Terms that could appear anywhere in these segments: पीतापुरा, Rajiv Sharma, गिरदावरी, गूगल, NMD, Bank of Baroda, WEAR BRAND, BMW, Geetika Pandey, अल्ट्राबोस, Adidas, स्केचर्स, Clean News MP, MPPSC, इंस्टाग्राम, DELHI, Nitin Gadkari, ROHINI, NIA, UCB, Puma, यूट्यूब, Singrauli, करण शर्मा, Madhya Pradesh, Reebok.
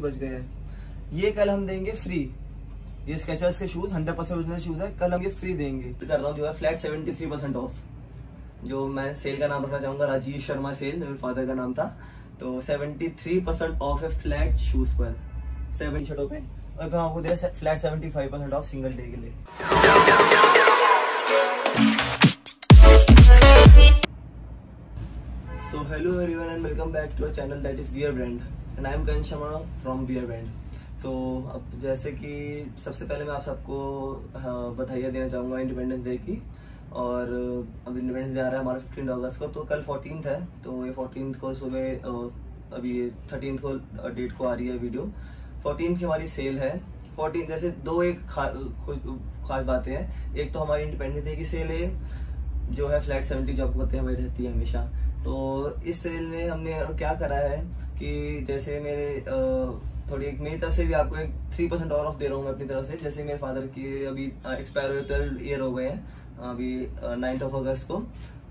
कुछ बच गए हैं। ये कल हम देंगे फ्री, ये स्केचर्स के शूज 100% ओरिजिनल शूज है, कल हम ये फ्री देंगे। कर रहा हूँ जो है फ्लैट 73% ऑफ, जो मैं सेल का नाम रखना चाहूंगा राजीव शर्मा सेल, मेरे फादर का नाम था। तो 73% ऑफ है फ्लैट शूज पर, 7 शर्टों पे, और फिर आपको दे रहा है फ्लैट 75% ऑफ सिंगल डे के लिए। So hello everyone and welcome back to our channel that is wear brand and I am करण शर्मा from wear brand. तो अब जैसे कि सबसे पहले मैं आप सबको बधाइयाँ देना चाहूँगा इंडिपेंडेंस डे की। और अब इंडिपेंडेंस डे आ रहा है हमारा 15 अगस्त को, तो कल 14th है। तो ये 14th को सुबह, अभी 13th को डेट को आ रही है वीडियो, 14th की हमारी सेल है। 14 जैसे दो एक खास बातें हैं। एक तो हमारी इंडिपेंडेंस डे की सेल है जो है फ्लैट 70 जो आपको पता है हमारी रहती है हमेशा। तो इस सेल में हमने क्या करा है कि जैसे मेरे थोड़ी एक मेरी तरफ से भी आपको एक 3% और ऑफ दे रहा हूँ मैं अपनी तरफ से। जैसे मेरे फादर की अभी एक्सपायर हुए 12 ईयर हो गए हैं अभी 9th ऑफ अगस्त को,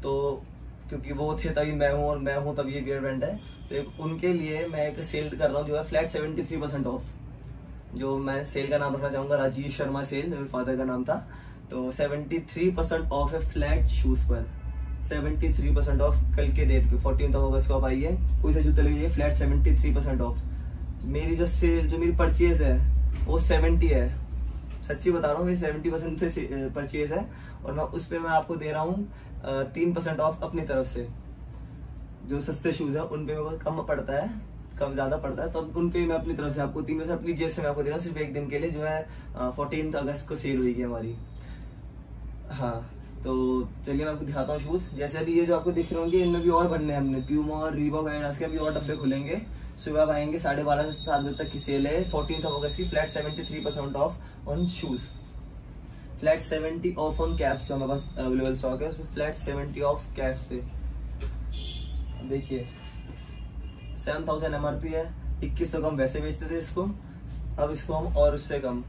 तो क्योंकि वो थे तभी मैं हूँ और मैं हूँ तभी ये वियर ब्रांड है। तो एक उनके लिए मैं एक सेल कर रहा हूँ जो है फ्लैट 73% ऑफ, जो मैं सेल का नाम रखना चाहूँगा राजीव शर्मा सेल, मेरे फादर का नाम था। तो 73% ऑफ है फ्लैट शूज़ पर, 73% ऑफ कल के डेट पे 14th ऑफ अगस्त को आप आइए, कोई से जूते लीजिए फ्लैट 73% ऑफ। मेरी जो सेल, जो मेरी परचेज है वो 70 है, सच्ची बता रहा हूँ, मेरी 70% पे परचेज है और मैं उस पर मैं आपको दे रहा हूँ 3% ऑफ अपनी तरफ से। जो सस्ते शूज़ हैं उन पे मेरे को कम पड़ता है, कम ज़्यादा पड़ता है, तो उन पे मैं अपनी तरफ से आपको 3% अपनी जेब से मैं आपको दे रहा हूँ सिर्फ एक दिन के लिए, जो है 14th अगस्त को सेल हुई है हमारी। हाँ, तो चलिए मैं आपको दिखाता हूँ शूज़। जैसे अभी ये जो आपको दिख रहे होंगे इनमें भी और बनने हैं, हमने प्यूमा और रीबॉक एडिडास के अभी और डब्बे खुलेंगे। सुबह आप आएंगे 12:30 से 7 बजे तक की सेल है 14th ऑफ अगस्त की, flat 73% off on shoes, flat 70 off on caps जो हमारे पास अवेलेबल स्टॉक है उसमें फ्लैट 70 ऑफ कैप्स पे। देखिए 7000 MRP है, 2100 कम वैसे बेचते थे इसको, अब इसको हम और उससे कम,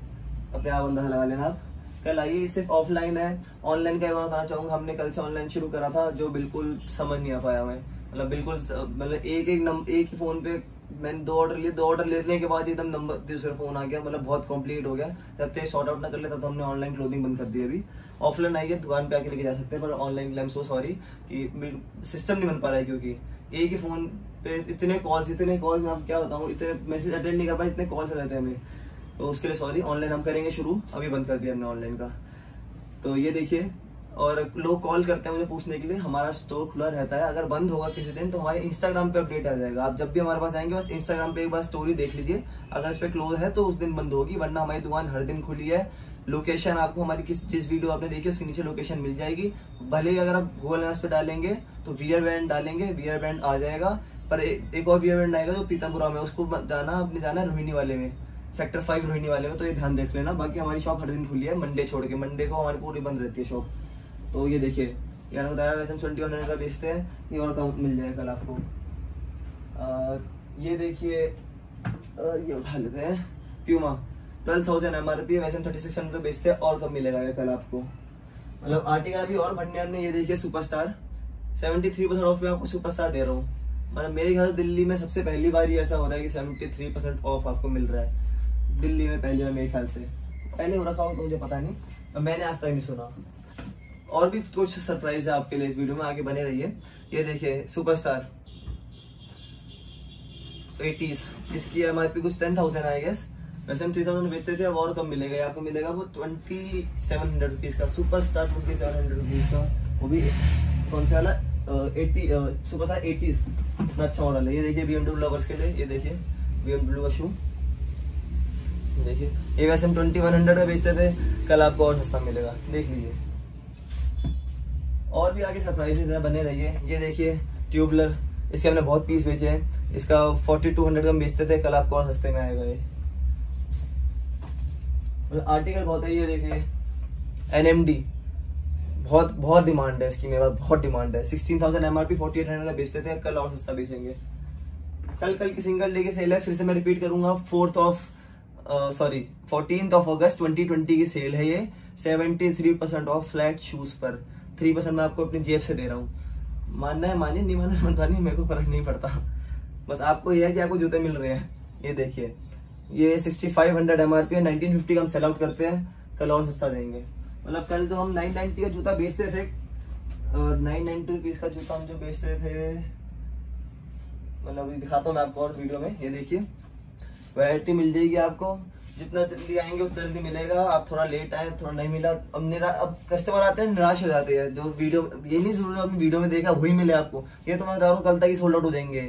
अपने आप अंदाजा लगा लेना आप। कल आइए, सिर्फ ऑफलाइन है, ऑनलाइन का बताना चाहूँगा हमने कल से ऑनलाइन शुरू करा था जो बिल्कुल समझ नहीं आ पाया हमें, मतलब बिल्कुल मतलब एक ही फ़ोन पे मैंने 2 ऑर्डर लिए, 2 ऑर्डर लेने के बाद एकदम नंबर दूसरा फोन आ गया, मतलब बहुत कॉम्प्लीट हो गया। जब तक शॉर्ट आउट ना कर लेता तो हमने ऑनलाइन क्लोथिंग बंद कर दी। अभी ऑफलाइन आइए, दुकान पे आके लेके जा सकते हैं, पर ऑनलाइन के लिए आई एम सो सॉरी कि सिस्टम नहीं बन पा रहा है, क्योंकि एक ही फोन पे इतने कॉल्स मैं आपको क्या बताऊँ, इतने मैसेज अटेंड नहीं कर पाए, इतने कॉल्स आ जाते हैं हमें, तो उसके लिए सॉरी। ऑनलाइन हम करेंगे शुरू, अभी बंद कर दिया हमने ऑनलाइन का। तो ये देखिए, और लोग कॉल करते हैं मुझे पूछने के लिए, हमारा स्टोर खुला रहता है, अगर बंद होगा किसी दिन तो हमारे इंस्टाग्राम पे अपडेट आ जाएगा। आप जब भी हमारे पास आएंगे बस इंस्टाग्राम पे एक बार स्टोरी देख लीजिए, अगर इस पर क्लोज है तो उस दिन बंद होगी, वरना हमारी दुकान हर दिन खुली है। लोकेशन आपको हमारी जिस वीडियो आपने देखी उसके नीचे लोकेशन मिल जाएगी, भले ही अगर आप गूगल मैप्स पे डालेंगे तो वियर ब्रांड डालेंगे, वियर ब्रांड आ जाएगा, पर एक और वियर ब्रांड आएगा जो पीतापुरा में, उसको आपने जाना है रोहिणी वाले में, सेक्टर 5 रोहिणी वाले में, तो ये ध्यान देख लेना। बाकी हमारी शॉप हर दिन खुली है, मंडे छोड़ के, मंडे को हमारी पूरी बंद रहती है शॉप। तो ये देखिए, यानी बताया वैसे हम 2100 का बेचते हैं, ये और कम मिल जाएगा कल आपको। ये देखिए, ये उठा लेते हैं प्यूमा 12,000 MRP, वैसे हम 3600 बेचते हैं, और कम मिलेगा कल आपको, मतलब आर्टिकल अभी और भरने हमने। ये देखिए सुपरस्टार 73% ऑफ में आपको सुपरस्टार दे रहा हूँ, मतलब मेरे ख्याल से दिल्ली में सबसे पहली बार ही ऐसा हो रहा है कि 73% ऑफ आपको मिल रहा है दिल्ली में, पहली बार मेरे ख्याल से, पहले हो रखा हो तो मुझे पता नहीं, मैंने आज तक नहीं सुना। और भी कुछ सरप्राइज है आपके लिए इस वीडियो में, आगे बने रहिए। ये देखिए सुपरस्टार 80s, इसकी MRP कुछ 10,000 आई गेस, वैसे हम 3,000 बेचते थे, अब और कम मिलेगा, आपको मिलेगा वो 2,700 रुपीज़ का सुपरस्टार, 2,700 रुपीज़ का, वो भी कौन सा वाला 80s सुपरस्टार 80s, इतना अच्छा मॉडल है। ये देखिए BMW लवर्स के लिए, ये देखिए BMW का शू, देखिए ये वैसे हम 2,100 का बेचते थे, कल आपको और सस्ता मिलेगा, देख लीजिए। और भी आगे सरप्राइजेज है, बने रहिए। ये देखिए ट्यूबलर, इसके हमने बहुत पीस बेचे हैं, इसका 4,200 का बेचते थे, कल आपको और सस्ते में आएगा। ये आर्टिकल बहुत है, ये देखिए NMD, बहुत डिमांड है इसकी, मेरे पास बहुत डिमांड है। 16,000 MRP 4,800 का बेचते थे, कल और सस्ता बेचेंगे। कल की सिंगल डे की सेल है, फिर से मैं रिपीट करूंगा 14th ऑफ अगस्त 2020 की सेल है ये, 73% ऑफ फ्लैट शूज पर, 3% मैं आपको अपनी जेब से दे रहा हूँ। मानना है मानिए, नहीं मानना नहीं, मेरे को फर्क नहीं पड़ता, बस आपको यह है कि आपको जूते मिल रहे हैं, ये देखिए, ये 6500 MRP है, 1950 का हम सेल आउट करते हैं, कल और सस्ता देंगे। मतलब कल तो हम 990 का जूता बेचते थे, 992 पीस का जूता हम जो बेचते थे, मतलब दिखाता हूँ मैं आपको और वीडियो में। ये देखिए वैरायटी मिल जाएगी आपको, जितना जल्दी आएंगे उतना जल्दी मिलेगा। आप थोड़ा लेट आए, थोड़ा नहीं मिला, अब कस्टमर आते हैं निराश हो जाते हैं, जो वीडियो ये नहीं जरूर आपने वीडियो में देखा वही मिले आपको। ये तो मैं बता रहा हूँ कल तक ही सोल्ड आउट हो जाएंगे।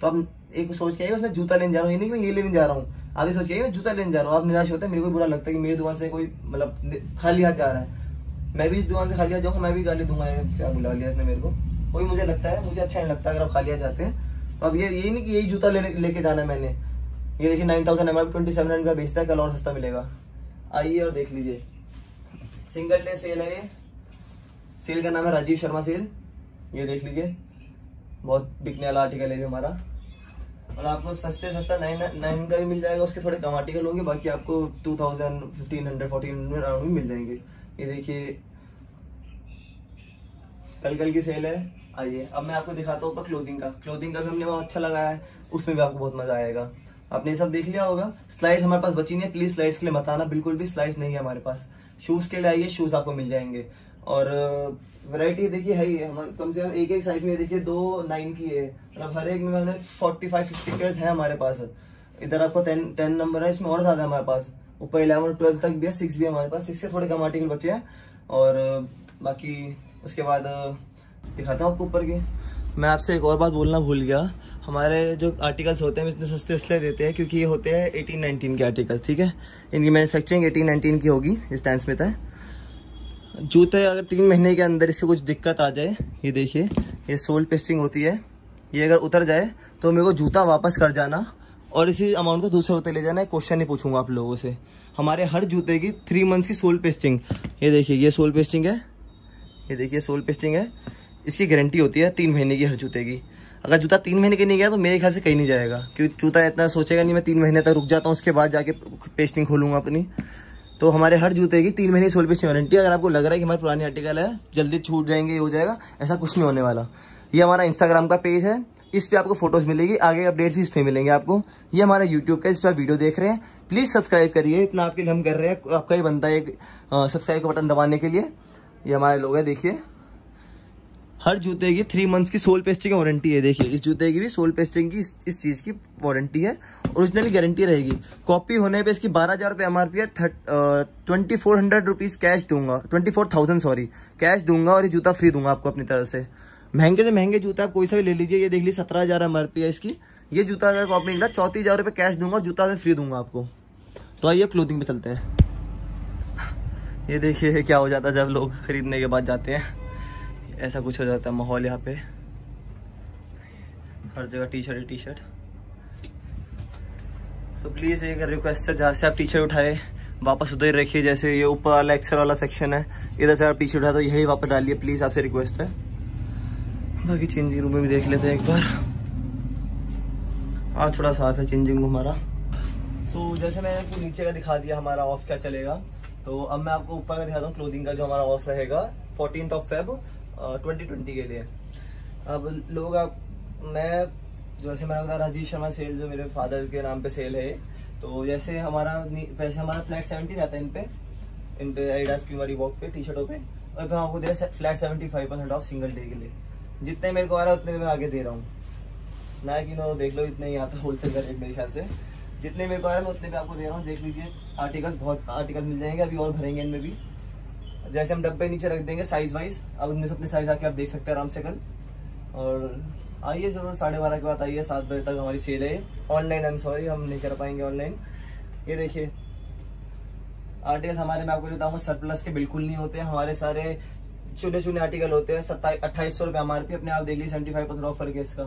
तो आप एक सोच के आइए उसमें जूता लेने जा रहा हूँ, ये नहीं कि मैं ये लेने जा रहा हूँ, आप ये सोच के आइए मैं जूता लेने जा रहा हूँ। आप निराश होते हैं, मेरे को बुरा लगता है कि मेरी दुकान से कोई मतलब खाली हाथ जा रहा है, मैं भी इस दुकान से खाली हाथ जाऊँगा, मैं भी गाली दूंगा क्या बुला लिया इसने मेरे को, वही मुझे लगता है, मुझे अच्छा नहीं लगता अगर आप खाली हाथ जाते हैं। तो अब ये नहीं कि यही जूता लेके जाना है मैंने। ये देखिए 9000 MRP 2700 का बेचता है, कल और सस्ता मिलेगा, आइए और देख लीजिए। सिंगल डे सेल है, ये सेल का नाम है राजीव शर्मा सेल। ये देख लीजिए, बहुत बिकने वाला आर्टिकल है हमारा। और आपको सस्ते सस्ता 999 का भी मिल जाएगा, उसके थोड़े कम आर्टिकल होंगे, बाकी आपको 2000 1500 1400 अराउंड मिल जाएंगे। ये देखिए कल की सेल है। आइए अब मैं आपको दिखाता हूँ ऊपर क्लोथिंग का भी हमने बहुत अच्छा लगाया है, उसमें भी आपको बहुत मजा आएगा। आपने सब देख लिया होगा। स्लाइड्स हमारे पास बची नहीं है, प्लीज स्लाइड्स के लिए मत आना, बिल्कुल भी स्लाइड्स नहीं है हमारे पास। शूज के लिए आइए, शूज आपको मिल जाएंगे। और वैरायटी देखिए है ही, हमारे कम से कम एक एक साइज में देखिए 2 9 की है, मतलब हर एक में हमने 45 स्टिकर्स हैं हमारे पास। इधर आपको 10 नंबर है, इसमें और ज्यादा हमारे पास, ऊपर 11 12 तक भी है, 6 भी है हमारे पास, 6 से थोड़े कम आर्टिकल बचे हैं। और बाकी उसके बाद दिखाता हूँ आपको ऊपर के। मैं आपसे एक और बात बोलना भूल गया, हमारे जो आर्टिकल्स होते हैं इतने सस्ते इसलिए देते हैं क्योंकि ये होते हैं 18-19 के आर्टिकल्स, ठीक है। इनकी मैन्युफैक्चरिंग 18-19 की होगी, इस टाइम में था जूते। अगर 3 महीने के अंदर इसकी कुछ दिक्कत आ जाए, ये देखिए ये सोल पेस्टिंग होती है, ये अगर उतर जाए तो मेरे को जूता वापस कर जाना और इसी अमाउंट को दूसरे होते ले जाना है, क्वेश्चन नहीं पूछूंगा आप लोगों से। हमारे हर जूते की 3 मंथ्स की सोल पेस्टिंग, ये देखिए ये सोल पेस्टिंग है, ये देखिए सोल पेस्टिंग है, इसकी गारंटी होती है 3 महीने की हर जूते की। अगर जूता 3 महीने के नहीं गया तो मेरे ख्याल से कहीं नहीं जाएगा, क्योंकि जूता इतना सोचेगा नहीं मैं 3 महीने तक रुक जाता हूँ उसके बाद जाके पेस्टिंग खोलूंगा अपनी। तो हमारे हर जूते की 3 महीने की सोल पेस्टिंग वारंटी। अगर आपको लग रहा है कि हमारे पुराने आर्टिकल है जल्दी छूट जाएंगे ये हो जाएगा, ऐसा कुछ नहीं होने वाला। ये हमारा इंस्टाग्राम का पेज है, इस पर आपको फोटोज़ मिलेगी, आगे अपडेट्स भी इस पर मिलेंगे आपको। ये हमारा यूट्यूब का, इस पर आप वीडियो देख रहे हैं, प्लीज़ सब्सक्राइब करिए, इतना आपके लिए हम कर रहे हैं, आपका ही बनता है एक सब्सक्राइब का बटन दबाने के लिए। ये हमारे लोग है, देखिए हर जूते की 3 मंथ्स की सोल पेस्टिंग वारंटी है। देखिए इस जूते की भी सोल पेस्टिंग की इस चीज़ की वारंटी है, ओरिजिनल गारंटी रहेगी। कॉपी होने पे इसकी 12000 रुपये MRP है, 2400 रुपीज़ कैश दूंगा, 24000 सॉरी कैश दूंगा, और ये जूता फ्री दूंगा आपको अपनी तरफ से महंगे जूता आप कोई सा भी ले लीजिए। ये देख लीजिए 17000 MRP है इसकी, ये जूता अगर कॉपी निकला 34000 रुपये कैश दूंगा और जूता फ्री दूंगा आपको। तो आइए क्लोथिंग पे चलते हैं। ये देखिए क्या हो जाता है जब लोग खरीदने के बाद जाते हैं, ऐसा कुछ हो जाता है माहौल यहाँ पे, हर जगह टी शर्ट। सो प्लीज़ एक रिक्वेस्ट है, जहाँ से आप टी शर्ट उठाए वापस उधर रखिए, जैसे ये ऊपर वाला एक्सेल वाला सेक्शन है, इधर से आप टी शर्ट उठाए तो यही वापस डालिए, प्लीज़ आपसे रिक्वेस्ट है। बाकी चेंजिंग रूम में भी देख लेते हैं एक बार, आज थोड़ा साफ है चेंजिंग रूम हमारा। सो जैसे मैंने आपको नीचे का दिखा दिया हमारा ऑफ क्या चलेगा, तो अब मैं आपको ऊपर का दिखाता हूँ क्लोथिंग का जो हमारा ऑफ रहेगा 14 Feb 2020 के लिए। अब लोग आप मैं जैसे मैंने बताया राजीव शर्मा सेल जो मेरे फादर के नाम पे सेल है, तो जैसे हमारा वैसे हमारा फ्लैट 70 रहता है इन पे एडिडास प्यूमा रीबॉक पे टी शर्टों पे, और फिर आपको दे रहा है फ्लैट 75% ऑफ सिंगल डे के लिए। जितने मेरे को आ रहा है उतने में मैं आगे दे रहा हूँ ना, कि नो देख लो इतने ही आता है होलसेल का रेट मेरे ख्याल से, जितने मेरे को आ रहा है मैं उतने पे आपको दे रहा हूँ। देख लीजिए बहुत आर्टिकल मिल जाएंगे, अभी और भरेंगे इनमें भी। जैसे हम डब्बे नीचे रख देंगे साइज वाइज, अब उनमें से अपने साइज आके आप देख सकते हैं आराम से कल। और आइए जरूर 12:30 के बाद आइए, 7 बजे तक हमारी सेल है। ऑनलाइन आई एम सॉरी हम नहीं कर पाएंगे ऑनलाइन। ये देखिए आर्टिकल हमारे मैं आपको बताऊँगा सरप्लस के बिल्कुल नहीं होते, हमारे सारे चुने चुने आर्टिकल होते हैं। 2800 रुपये MRP अपने आप देख ली, 75% ऑफर के इसका।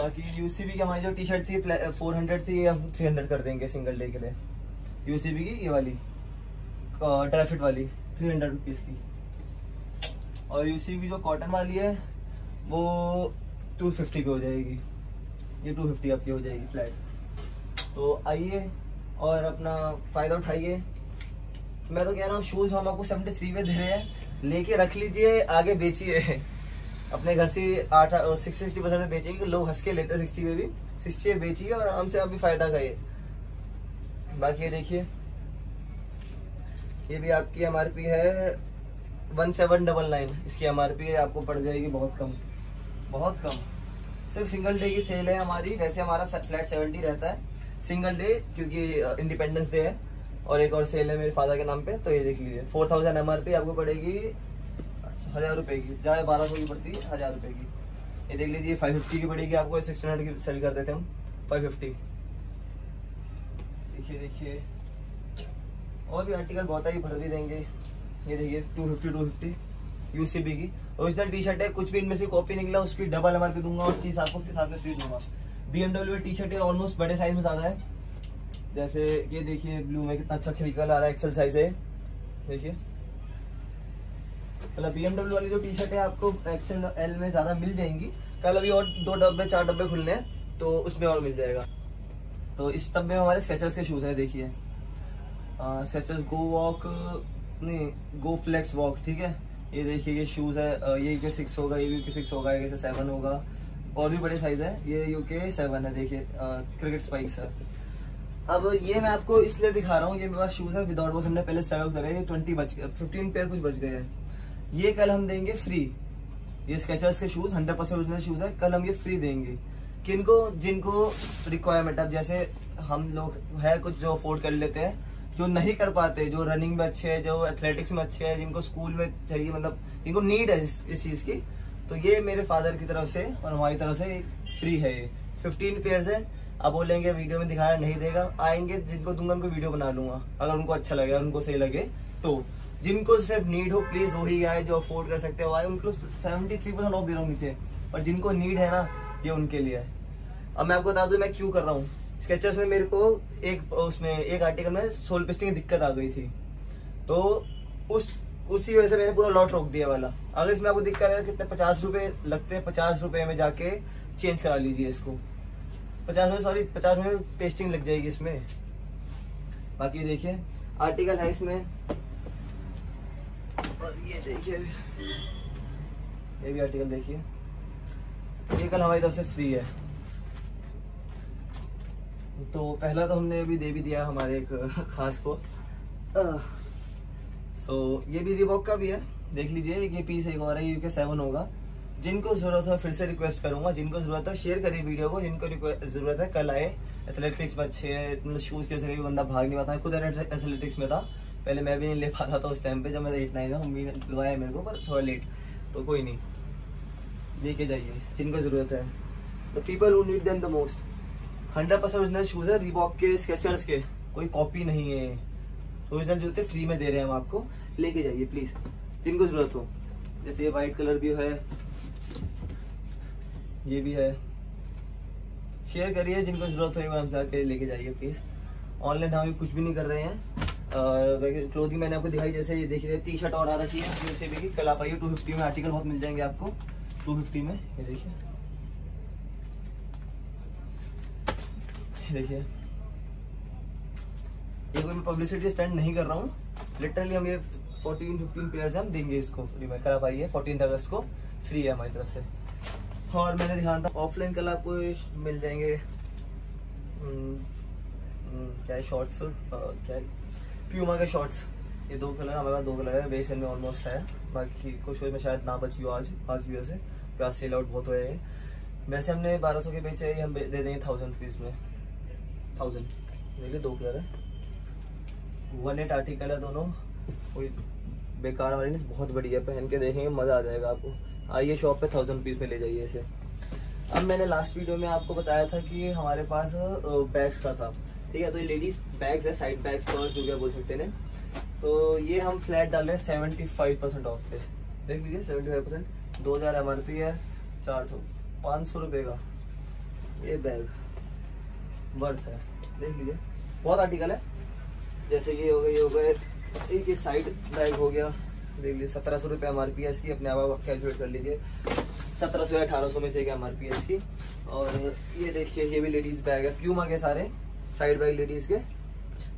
बाकी UCB की हमारी जो टी शर्ट थी 400 थी, हम 300 कर देंगे सिंगल डे के लिए। UCB की ये वाली ड्राइफिट वाली 300 रुपीज़ की, और UCB जो कॉटन वाली है वो 250 की हो जाएगी, ये 250 आपकी हो जाएगी फ्लैट। तो आइए और अपना फ़ायदा उठाइए। मैं तो कह रहा हूँ शूज़ हम आपको 73 में दे रहे हैं, लेके रख लीजिए आगे बेचिए, अपने घर से 60% में बेचेंगे, लोग हंस के लेते हैं 60 में भी, 60 बेचिए और आराम से आप भी फायदा खाइए। बाकी ये देखिए, ये भी आपकी एमआरपी है 1799, इसकी एमआरपी है, आपको पड़ जाएगी बहुत कम, बहुत कम। सिर्फ सिंगल डे की सेल है हमारी, वैसे हमारा फ्लैट 70 रहता है सिंगल डे क्योंकि इंडिपेंडेंस डे है, और एक और सेल है मेरे फादर के नाम पे, तो ये देख लीजिए 4000 एमआरपी आपको पड़ेगी 1000 रुपये की, जहाँ 1200 की पड़ती है 1000 रुपये की। ये देख लीजिए 550 की पड़ेगी आपको, 600 की सेल करते थे हम 550। देखिए देखिए और भी आर्टिकल बहुत है, भर भी देंगे। ये देखिए 250 UCB की ओरिजिनल टी शर्ट है, कुछ भी इनमें से कॉपी निकला उसकी डबल एमआरपी दूंगा और चीज़ आपको साथ में फ्री दूंगा। BMW टी शर्ट है, ऑलमोस्ट बड़े साइज में ज़्यादा है, जैसे ये देखिए ब्लू में कितना अच्छा खिलकर आ रहा है, एक्सल साइज है। देखिए मतलब BMW वाली जो टी शर्ट है आपको एक्सल एल में ज़्यादा मिल जाएंगी। कल अभी और 2 डब्बे 4 डब्बे खुलने हैं तो उसमें और मिल जाएगा। तो इस डब्बे में हमारे स्केचर्स के शूज़ है, देखिए स्केचर्स गो वॉक नहीं गो फ्लेक्स वॉक, ठीक है। ये देखिए ये शूज़ है, ये UK 6 होगा, ये UK 6 होगा, ये UK 7 होगा, और भी बड़े साइज़ है, ये UK 7 है। देखिए क्रिकेट स्पाइक्स है। अब ये मैं आपको इसलिए दिखा रहा हूँ, ये मेरे पास शूज़ है विदाउट वॉश, हमने पहले स्टार्ट करे, ये 15 पेयर कुछ बच गए हैं, ये कल हम देंगे फ्री। ये स्केचर्स के शूज़ 100% ओरिजिनल शूज़ है, कल हम ये फ्री देंगे किनको, जिनको रिक्वायरमेंट। अब जैसे हम लोग है कुछ जो अफोर्ड कर लेते हैं, जो नहीं कर पाते, जो रनिंग में अच्छे हैं, जो एथलेटिक्स में अच्छे हैं, जिनको स्कूल में चाहिए, मतलब जिनको नीड है इस चीज़ की, तो ये मेरे फादर की तरफ से और हमारी तरफ से फ्री है। ये 15 पेयर्स है। आप बोलेंगे वीडियो में दिखाना नहीं देगा, आएंगे जिनको दूंगा उनको वीडियो बना लूँगा, अगर उनको अच्छा लगे, उनको सही लगे तो। जिनको सिर्फ नीड हो प्लीज़ वही आए, जो अफोर्ड कर सकते हो आए, उनको 73% ऑफ दे रहा हूँ नीचे, और जिनको नीड है ना ये उनके लिए है। अब मैं आपको बता दूँ मैं क्यों कर रहा हूँ। स्केचर्स में मेरे को एक आर्टिकल में सोल पेस्टिंग की दिक्कत आ गई थी, तो उसी वजह से मैंने पूरा लॉट रोक दिया वाला। अगर इसमें आपको दिक्कत है कितने 50 रुपये लगते हैं, 50 रुपये में जाके चेंज करा लीजिए इसको, 50 रुपये पेस्टिंग लग जाएगी इसमें। बाकी देखिए आर्टिकल है इसमें, और ये देखिए ये भी आर्टिकल देखिए, ये कल हमारी तरफ से फ्री है। तो पहला तो हमने अभी दे भी दिया हमारे एक खास को, सो ये भी रिबॉक का भी है, देख लीजिए ये पीस एक और है, UK 7 होगा। जिनको ज़रूरत है, फिर से रिक्वेस्ट करूँगा, जिनको ज़रूरत है शेयर करिए वीडियो को, जिनको ज़रूरत है कल आए। एथलेटिक्स में अच्छे हैं, शूज़ के जरिए बंदा भाग नहीं पाता, खुद एथलेटिक्स में था पहले, मैं भी नहीं ले पाता था उस टाइम पर, जब मैं 8-9 था मम्मी ने दिलवाया मेरे को, पर थोड़ा लेट, तो कोई नहीं लेके जाइए जिनको ज़रूरत है। The people who need them the most. 100% original shoes है, रीबॉक के, स्केचर्स के, कोई कॉपी नहीं है। ओरिजिनल जूते फ्री में दे रहे हैं हम आपको, लेके जाइए प्लीज़ जिनको ज़रूरत हो। जैसे ये वाइट कलर भी है, ये भी है, शेयर करिए जिनको ज़रूरत हो, एक बार हमसे आके लेके जाइए प्लीज़। ऑनलाइन हम कुछ भी नहीं कर रहे हैं। क्लोथिंग मैंने आपको दिखाई, जैसे ये देखिए टी शर्ट और आ रखी है UCB की, कल आप आइए 250 में आर्टिकल बहुत मिल जाएंगे आपको 250 में। ये देखिए देखिए, ये कोई पब्लिसिटी स्टैंड नहीं कर रहा हूँ, लिटरली हम ये 14-15 पेयर्स हम देंगे इसको फ्री में। कल आप आइए 14 अगस्त को, फ्री है हमारी तरफ से। और मैंने दिखाया था ऑफलाइन, कल आपको मिल जाएंगे क्या शॉर्ट्स, क्या प्यूमा के शॉर्ट्स, ये 2 कलर हमारे पास, 2 कलर है, बेसन में ऑलमोस्ट है, बाकी कुछ में शायद ना बची हो आज की वजह से, क्या सेल आउट बहुत हुए। वैसे हमने 1200 के बेचे, हम दे देंगे 1000 रुपीज़ में, 1000। देखिए 2 कलर है, 1-8 आर्टिकल है दोनों, कोई बेकार वाली नहीं, बहुत बढ़िया, पहन के देखेंगे मज़ा आ जाएगा आपको। आइए शॉप पे 1000 रुपीज़ में ले जाइए इसे। अब मैंने लास्ट वीडियो में आपको बताया था कि हमारे पास बैग्स का था, ठीक है, तो ये लेडीज़ बैग्स है, साइड बैग्स, पर्स जो क्या बोल सकते हैं, तो ये हम फ्लैट डाल रहे हैं 75% ऑफ पे, देख लीजिए 75%। 2000 MRP है, 400-500 रुपये का ये बैग वर्थ है, देख लीजिए बहुत आर्टिकल है। जैसे ये हो गया, ये हो गया, एक ये साइड बैग हो गया, देख लीजिए 1700 रुपये MRP है इसकी, अपने आप कैलकुलेट कर लीजिए, 1700 या 1800 में से एक MRP है इसकी। और ये देखिए ये भी लेडीज़ बैग है, प्यूमा के सारे साइड बैग लेडीज़ के,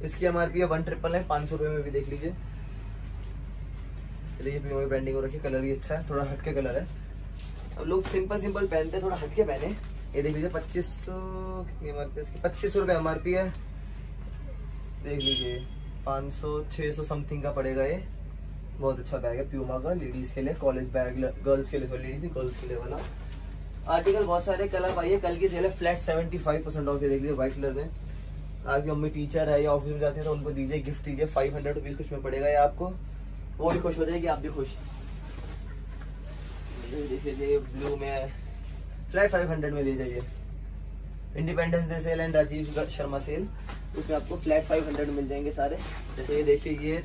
इसकी MRP है 1999, 500 रुपये में भी देख लीजिए। देखिए प्यूमा की ब्रांडिंग हो रखी है, कलर भी अच्छा है, थोड़ा हटके कलर है। अब लोग सिंपल सिंपल पहनते हैं, थोड़ा हटके पहने, ये देख लीजिए 2500 कितनी एमआरपी इसकी, 2500 रुपये एमआरपी है। देख लीजिए 500-600 समथिंग का पड़ेगा ये। बहुत अच्छा बैग है प्यूमा का, लेडीज के लिए कॉलेज बैग, गर्ल्स के लिए, सॉरी लेडीज नहीं गर्ल्स के लिए वाला। आर्टिकल बहुत सारे, कल आप आइए, कल की सेल है फ्लैट 75% ऑफ। ये देख लीजिए व्हाइट कलर में। आपकी मम्मी टीचर है या ऑफिस में जाती है तो उनको दीजिए, गिफ्ट दीजिए। 500 रुपीज़ कुछ में पड़ेगा ये आपको, वो भी खुश हो जाएगी, आप भी खुश। ब्लू में फ्लैट 500 में ले जाइए। Independence day sale and Rajiv Sharma sale, उसमें आपको फ्लैट 500 मिल जाएंगे सारे। जैसे ये देखिए ये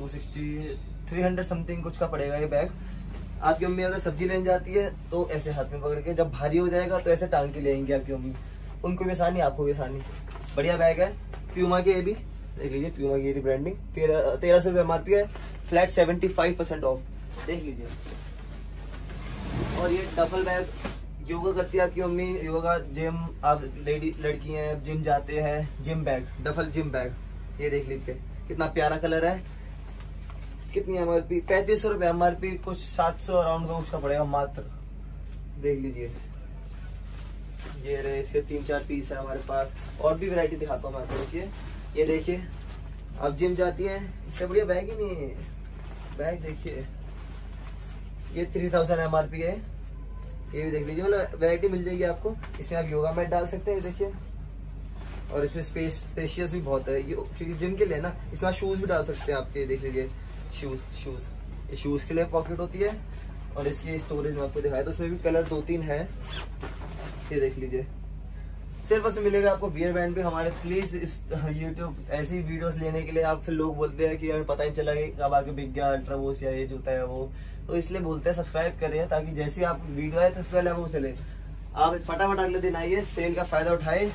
260-300 समथिंग कुछ का पड़ेगा ये बैग। आपकी मम्मी अगर सब्जी लेने जाती है तो ऐसे हाथ में पकड़ के, जब भारी हो जाएगा तो ऐसे टांग के लेंगे आपकी मम्मी, उनको भी आसानी आपको भी आसानी। बढ़िया बैग है प्यूमा के, ये भी देख लीजिए प्यूमा की रिब्रांडिंग। 1300 रुपये एमआरपी है, फ्लैट 75% ऑफ। देख लीजिए। और ये डबल बैग, योगा करती है आपकी मम्मी, योगा जिम, आप लेडी लड़की हैं जिम जाते हैं, gym bag, double gym bag. ये देख लीजिए कितना प्यारा कलर है। कितनी एमआरपी? 3500 रुपये एमआरपी, कुछ 700 अराउंड का उसका पड़ेगा मात्र। देख लीजिए ये रहे, इसके 3-4 पीस है हमारे पास। और भी वैरायटी दिखाता हूँ मैं आपको। देखिए ये देखिए, आप जिम जाती हैं, इससे बढ़िया बैग ही नहीं है। बैग देखिए ये 3000 एमआरपी है। ये भी देख लीजिए, मतलब वैरायटी मिल जाएगी आपको। इसमें आप योगा मैट डाल सकते हैं, देखिए। और इसमें स्पेशियस भी बहुत है क्योंकि जिम के लिए ना। इसमें आप शूज़ भी डाल सकते हैं आपके, देख लीजिए शूज़ के लिए पॉकेट होती है। और इसकी स्टोरेज में आपको दिखाया था, उसमें भी कलर 2-3 है। ये देख लीजिए, सिर्फ उसमें मिलेगा आपको वियर ब्रांड भी। हमारे प्लीज इस यूट्यूब ऐसी वीडियोस लेने के लिए आप, फिर लोग बोलते हैं कि हमें पता ही चला कि कब आके बिक गया अल्ट्राबोस या ये जूता है वो, तो इसलिए बोलते हैं सब्सक्राइब करें ताकि जैसे आप वीडियो आए तो सबसे पहले वो चले। आप फटाफट अगले दिन आइए, सेल का फायदा उठाए।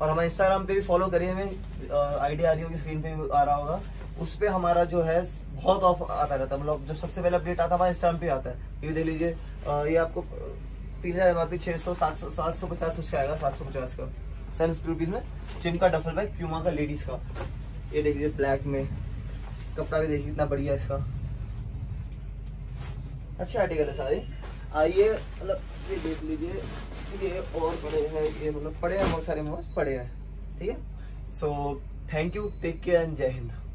और हमारे इंस्टाग्राम पे भी फॉलो करिए हमें, आइडिया आ रही होगी स्क्रीन पे भी आ रहा होगा। उस पर हमारा जो है बहुत ऑफ आता रहता है, मतलब जो सबसे पहले अपडेट आता है हमारे इंस्टाग्राम पे आता है। ये देख लीजिए, ये आपको 3000 एमआरपी 600-750 कुछ आएगा, 750 का 750 रुपीज में। जिम का डफल बैग प्यूमा का लेडीज का। ये देख लीजिए ब्लैक में, कपड़ा भी देखिए कितना बढ़िया इसका, अच्छे आर्टिकल है सारे। आइए, मतलब ये देख लीजिए ये और पड़े हैं, ये मतलब पड़े हैं बहुत सारे मोबाइल पड़े हैं। ठीक है, so thank you, take care and जय हिंद।